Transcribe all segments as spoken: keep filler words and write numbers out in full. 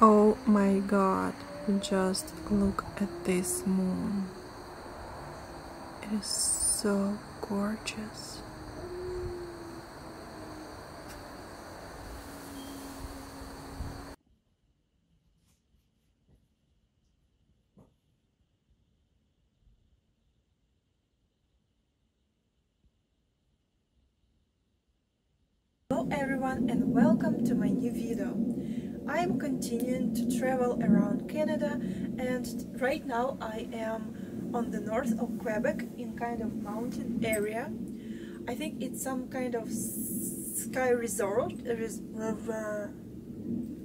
Oh my god, just look at this moon. It is so gorgeous. Hello everyone and welcome to my new video. I'm continuing to travel around Canada, and right now I am on the north of Quebec in kind of mountain area. I think it's some kind of sky resort. It is,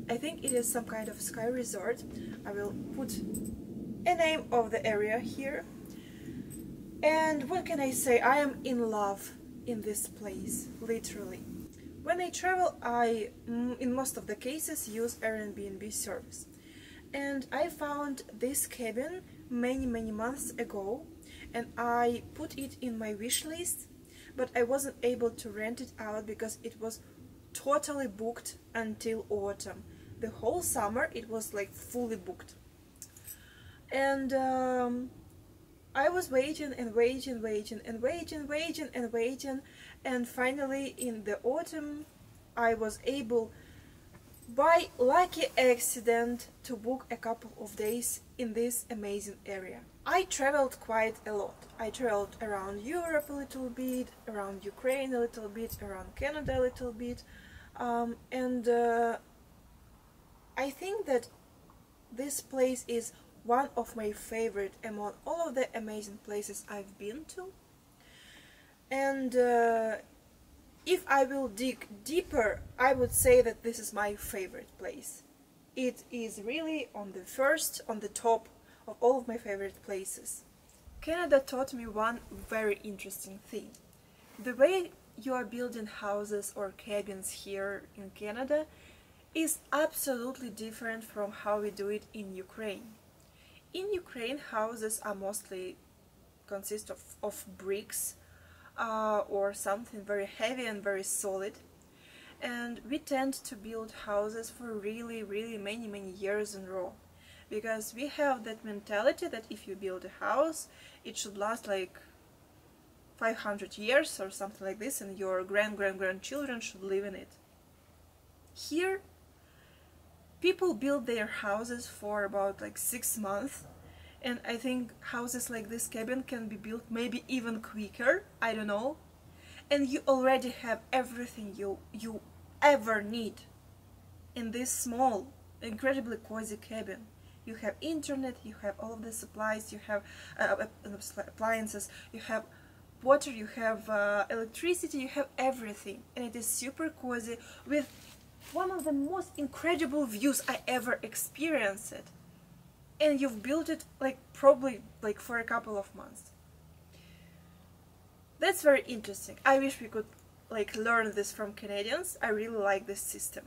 I think it is some kind of sky resort. I will put a name of the area here. And what can I say? I am in love in this place, literally. When I travel, I, in most of the cases, use Airbnb service. And I found this cabin many, many months ago, and I put it in my wish list, but I wasn't able to rent it out because it was totally booked until autumn. The whole summer it was like fully booked. And um, I was waiting and waiting, waiting and waiting, waiting and waiting, and finally in the autumn I was able, by lucky accident, to book a couple of days in this amazing area. I traveled quite a lot. I traveled around Europe a little bit, around Ukraine a little bit, around Canada a little bit, um, and uh, I think that this place is one of my favorite among all of the amazing places I've been to. And uh, if I will dig deeper, I would say that this is my favorite place. It is really on the first, on the top of all of my favorite places. Canada taught me one very interesting thing. The way you are building houses or cabins here in Canada is absolutely different from how we do it in Ukraine. In Ukraine, houses are mostly consist of, of bricks uh, or something very heavy and very solid, and we tend to build houses for really, really many, many years in a row, because we have that mentality that if you build a house, it should last like five hundred years or something like this, and your grand-grand-grandchildren should live in it. Here, people build their houses for about like six months, and I think houses like this cabin can be built maybe even quicker, I don't know. And you already have everything you, you ever need in this small, incredibly cozy cabin. You have internet, you have all of the supplies, you have uh, appliances, you have water, you have uh, electricity, you have everything. And it is super cozy with one of the most incredible views I ever experienced, and you've built it like probably like for a couple of months. That's very interesting. I wish we could like learn this from Canadians. I really like this system.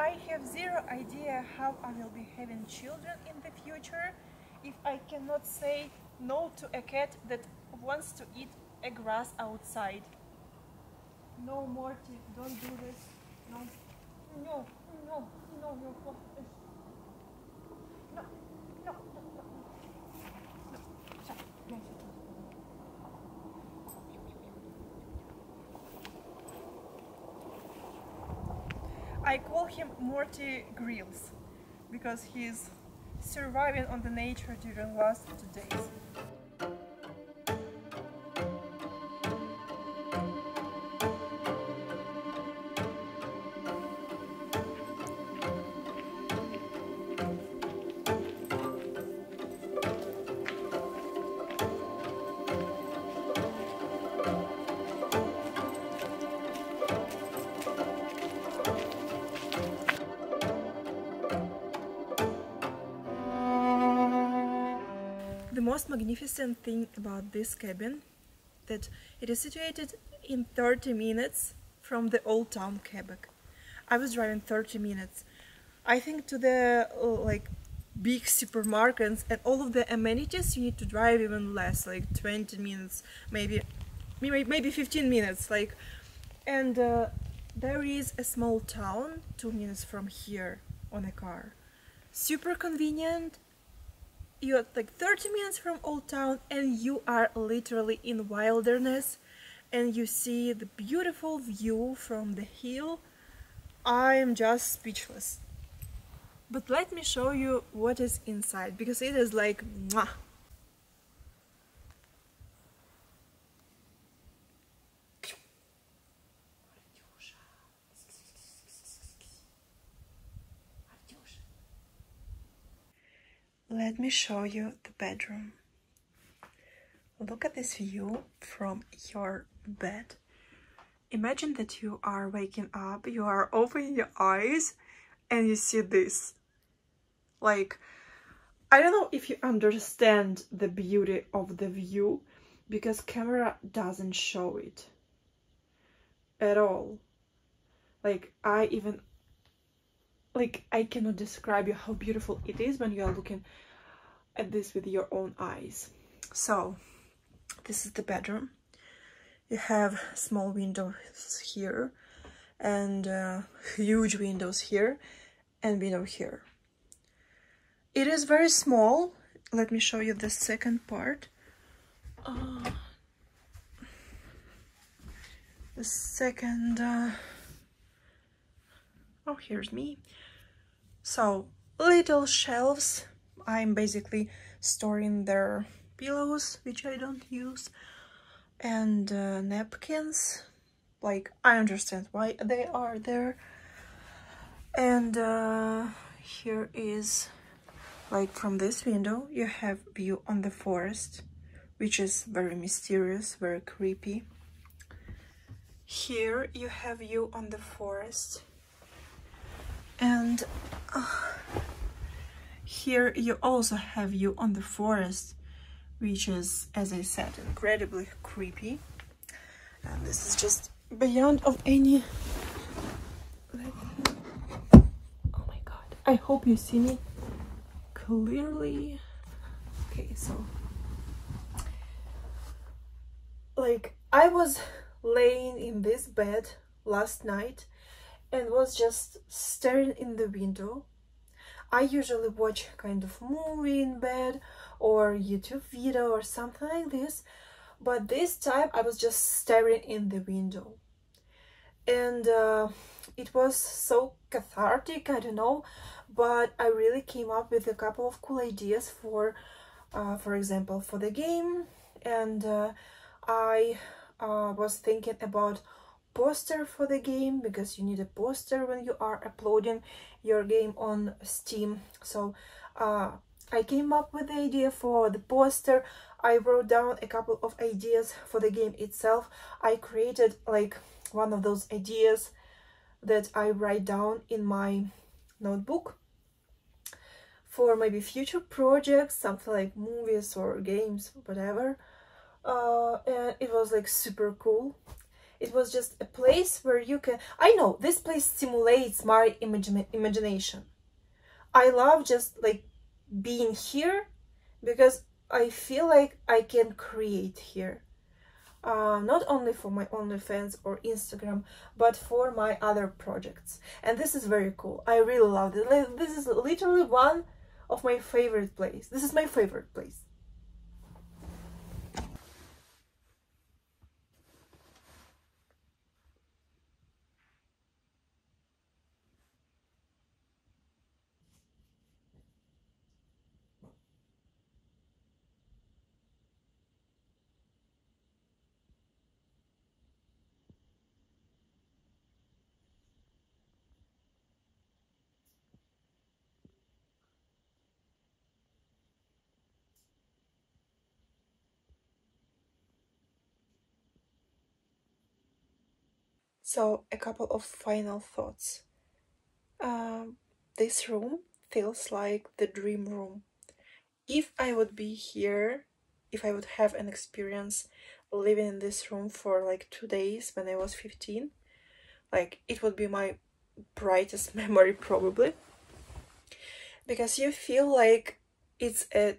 I have zero idea how I will be having children in the future if I cannot say no to a cat that wants to eat a grass outside. No, Morty, don't do this. No, no, no, no, no, no, no, no, no, no. I call him Morty Grylls because he's surviving on the nature during the last two days. The most magnificent thing about this cabin that it is situated in thirty minutes from the old town Quebec. I was driving thirty minutes. I think to the like big supermarkets and all of the amenities, you need to drive even less, like twenty minutes, maybe maybe fifteen minutes, like. And uh, there is a small town two minutes from here on a car, super convenient. You're like thirty minutes from old town and you are literally in wilderness, and you see the beautiful view from the hill. I am just speechless. But let me show you what is inside, because it is like mwah. Let me show you the bedroom. Look at this view from your bed. Imagine that you are waking up, you are opening your eyes and you see this. Like, I don't know if you understand the beauty of the view, because camera doesn't show it at all. Like, I even Like, I cannot describe you how beautiful it is when you are looking at this with your own eyes. So, this is the bedroom. You have small windows here, and uh, huge windows here, and window here. It is very small. Let me show you the second part. Uh, the second... Uh, oh, here's me. So, little shelves, I'm basically storing their pillows, which I don't use, and uh, napkins, like, I understand why they are there. And uh, here is, like, from this window, you have view on the forest, which is very mysterious, very creepy. Here you have view on the forest. And uh, here you also have view on the forest, which is, as I said, incredibly creepy. And this is just beyond of any... Oh my god. I hope you see me clearly. Okay, so... Like, I was laying in this bed last night and was just staring in the window. I usually watch kind of movie in bed or YouTube video or something like this, but this time I was just staring in the window. And uh, it was so cathartic, I don't know, but I really came up with a couple of cool ideas for, uh, for example, for the game. And uh, I uh, was thinking about poster for the game, because you need a poster when you are uploading your game on Steam. So uh, I came up with the idea for the poster. I wrote down a couple of ideas for the game itself. I created like one of those ideas that I write down in my notebook for maybe future projects, something like movies or games, whatever. Uh, and it was like super cool. It was just a place where you can... I know, this place stimulates my imagine, imagination. I love just, like, being here, because I feel like I can create here. Uh, not only for my OnlyFans or Instagram, but for my other projects. And this is very cool. I really love it. This is literally one of my favorite places. This is my favorite place. So, a couple of final thoughts. Um, this room feels like the dream room. If I would be here, if I would have an experience living in this room for like two days when I was fifteen, like, it would be my brightest memory probably. because you feel like it's a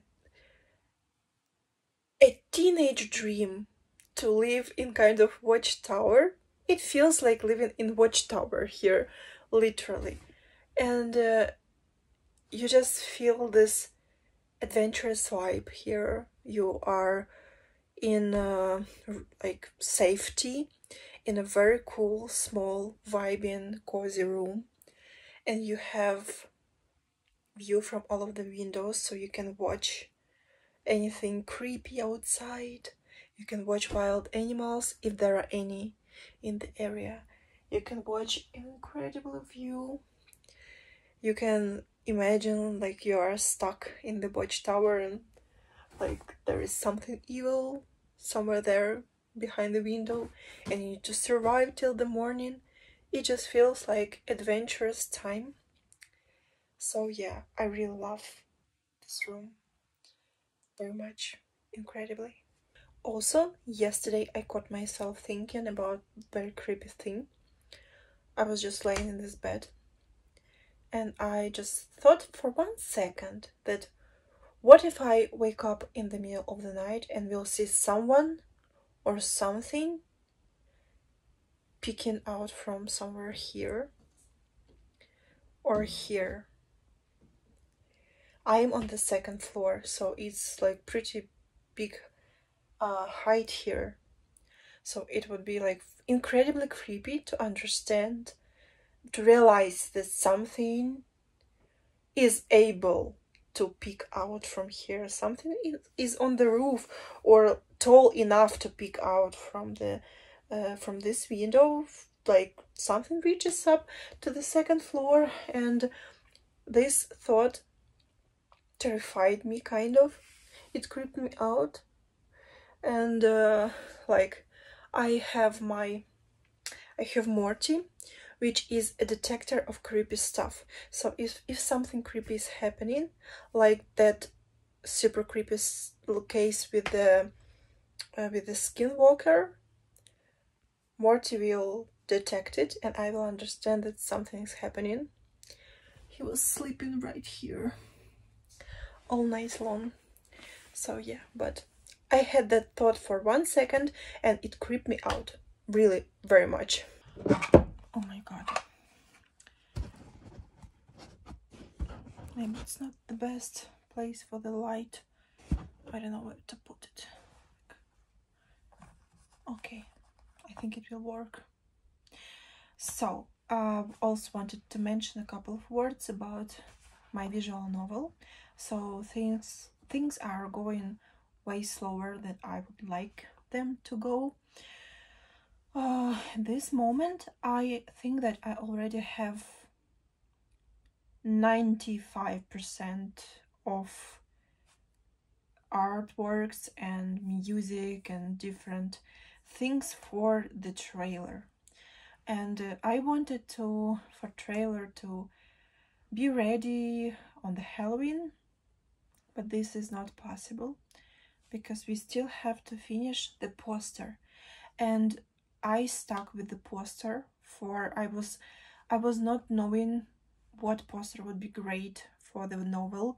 a teenage dream to live in kind of watchtower. It feels like living in watchtower here, literally. And uh, you just feel this adventurous vibe here. You are in uh, like safety, in a very cool, small, vibing, cozy room. And you have view from all of the windows, so you can watch anything creepy outside. You can watch wild animals, if there are any in the area. You can watch incredible view. You can imagine like you are stuck in the watchtower and like there is something evil somewhere there behind the window and you need to survive till the morning. It just feels like adventurous time. So yeah, I really love this room very much, incredibly. Also, yesterday I caught myself thinking about very creepy thing. I was just laying in this bed and I just thought for one second that what if I wake up in the middle of the night and will see someone or something peeking out from somewhere here or here. I am on the second floor, so it's like pretty big uh, height here. So it would be like incredibly creepy to understand, to realize that something is able to peek out from here. Something is on the roof or tall enough to peek out from the uh, from this window. Like something reaches up to the second floor, and this thought terrified me, kind of. It creeped me out. And uh, like I have my I have Morty, which is a detector of creepy stuff. So if, if something creepy is happening, like that super creepy case with the uh, with the Skinwalker, Morty will detect it and I will understand that something is happening. He was sleeping right here all night long. So yeah, but I had that thought for one second and it creeped me out really very much. Oh my god. Maybe it's not the best place for the light. I don't know where to put it. Okay, I think it will work. So, I uh, also wanted to mention a couple of words about my visual novel. So things things are going way slower than I would like them to go. Uh, at this moment, I think that I already have ninety-five percent of artworks and music and different things for the trailer. And uh, I wanted to, for trailer to be ready on the Halloween, but this is not possible because we still have to finish the poster. And I stuck with the poster for I was I was not knowing what poster would be great for the novel,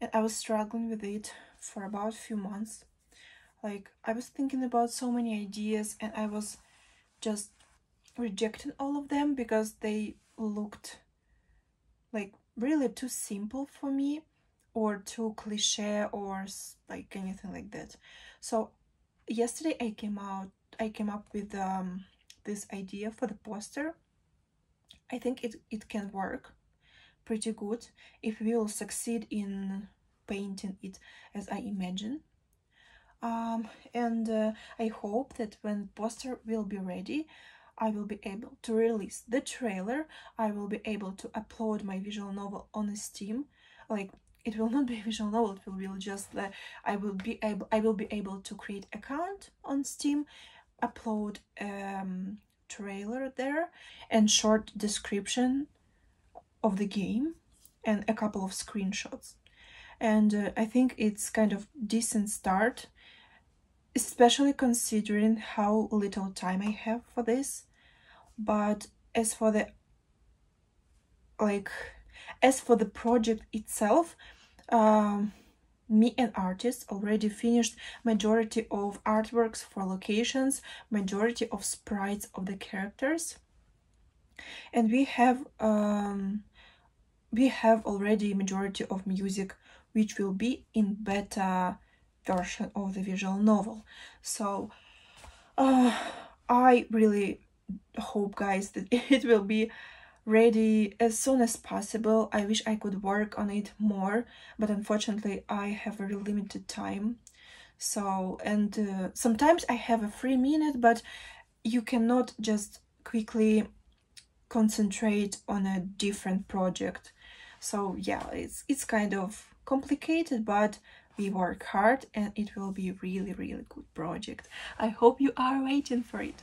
and I was struggling with it for about a few months. Like I was thinking about so many ideas and I was just rejecting all of them because they looked like really too simple for me or too cliche or like anything like that. So yesterday I came out I came up with um, this idea for the poster. I think it, it can work pretty good if we will succeed in painting it as I imagine. Um, and uh, I hope that when the poster will be ready, I will be able to release the trailer. I will be able to upload my visual novel on Steam. Like it will not be a visual novel, it will be just that I will be able I will be able to create an account on Steam, upload um trailer there and short description of the game and a couple of screenshots. And uh, I think it's kind of decent start, especially considering how little time I have for this. But as for the like As for the project itself, um, me and artists already finished majority of artworks for locations, majority of sprites of the characters, and we have um, we have already majority of music, which will be in beta version of the visual novel. So uh, I really hope, guys, that it will be ready as soon as possible. I wish I could work on it more, but unfortunately I have very limited time. So, and uh, sometimes I have a free minute, but you cannot just quickly concentrate on a different project. So yeah, it's it's kind of complicated, but we work hard and it will be really, really good project. I hope you are waiting for it.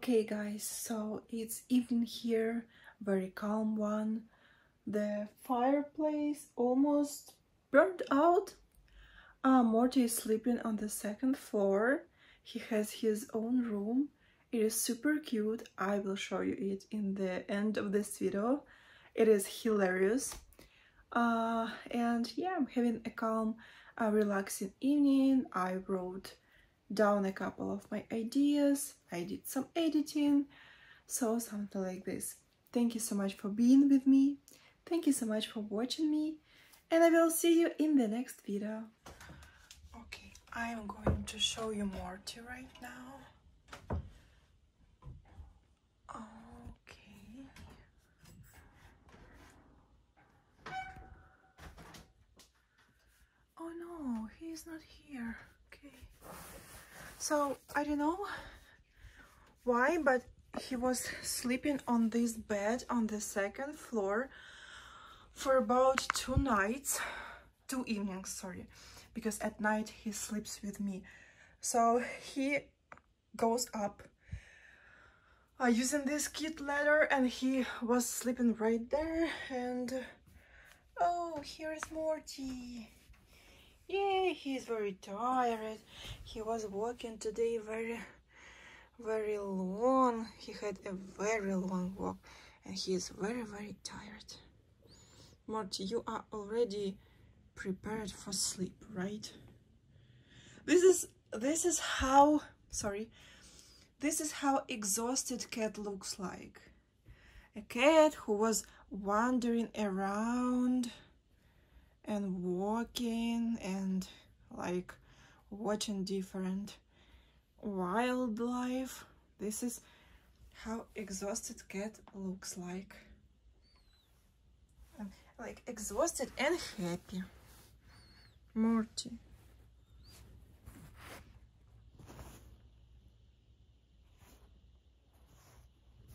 Okay guys, so it's evening here, very calm one. The fireplace almost burned out. Uh, Morty is sleeping on the second floor. He has his own room. It is super cute. I will show you it in the end of this video. It is hilarious. Uh, and yeah, I'm having a calm, uh, relaxing evening. I wrote down a couple of my ideas, I did some editing, so something like this. Thank you so much for being with me, thank you so much for watching me, and I will see you in the next video. Okay, I am going to show you Morty right now. Okay. Oh no, he's not here. Okay. So, I don't know why, but he was sleeping on this bed on the second floor for about two nights, two evenings, sorry, because at night he sleeps with me. So, he goes up uh, using this kid ladder, and he was sleeping right there, and oh, here is Morty. Yeah, he's very tired. He was walking today very, very long. He had a very long walk and he is very, very tired. Morty, you are already prepared for sleep, right? This is, this is how, sorry, this is how exhausted cat looks like. A cat who was wandering around and walking and like watching different wildlife. This is how exhausted cat looks like. Like exhausted and happy. Morty.